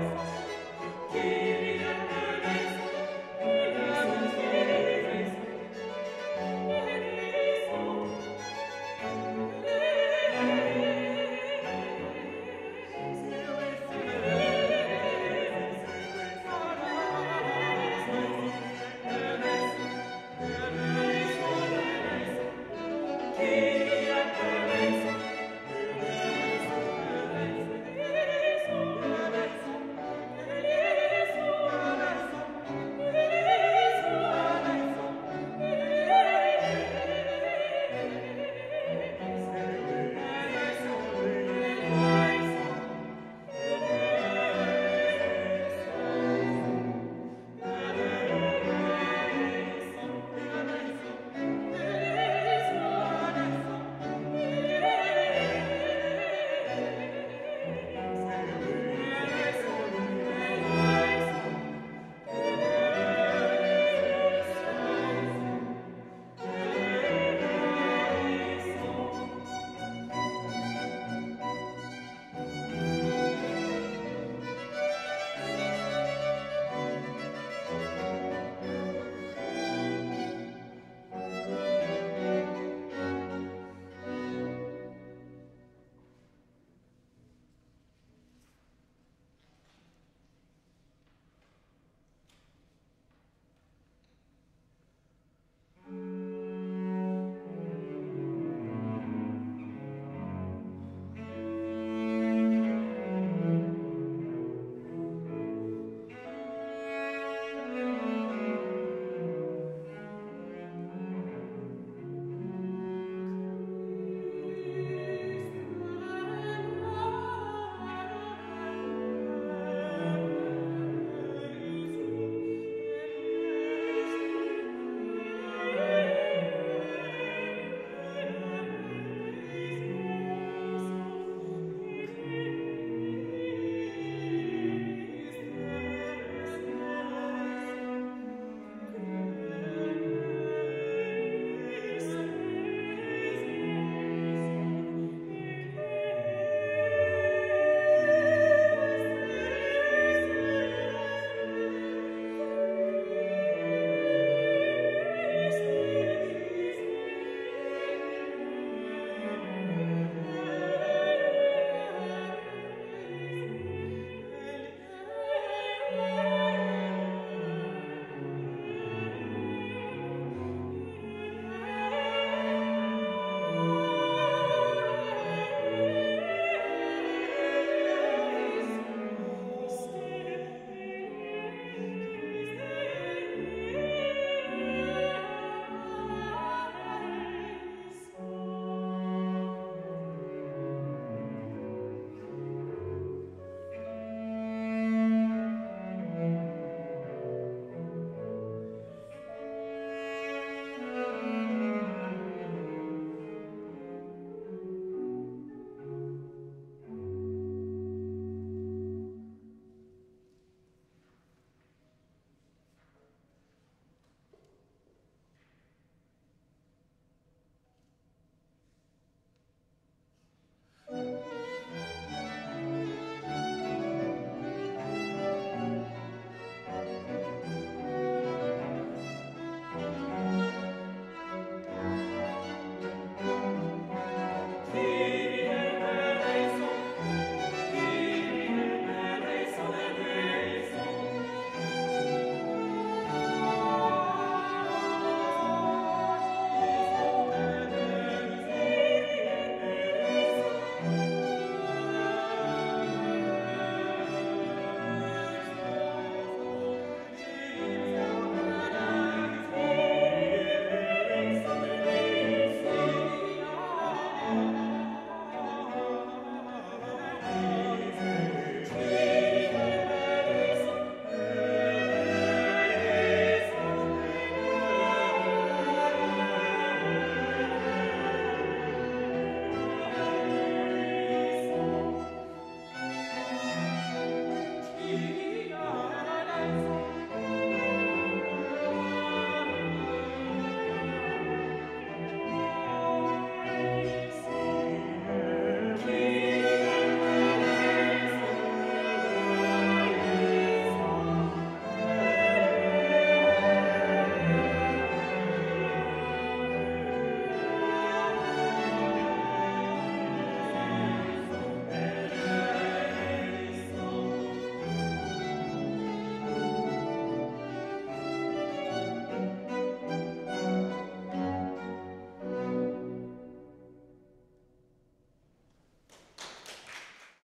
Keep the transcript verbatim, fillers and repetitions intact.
life.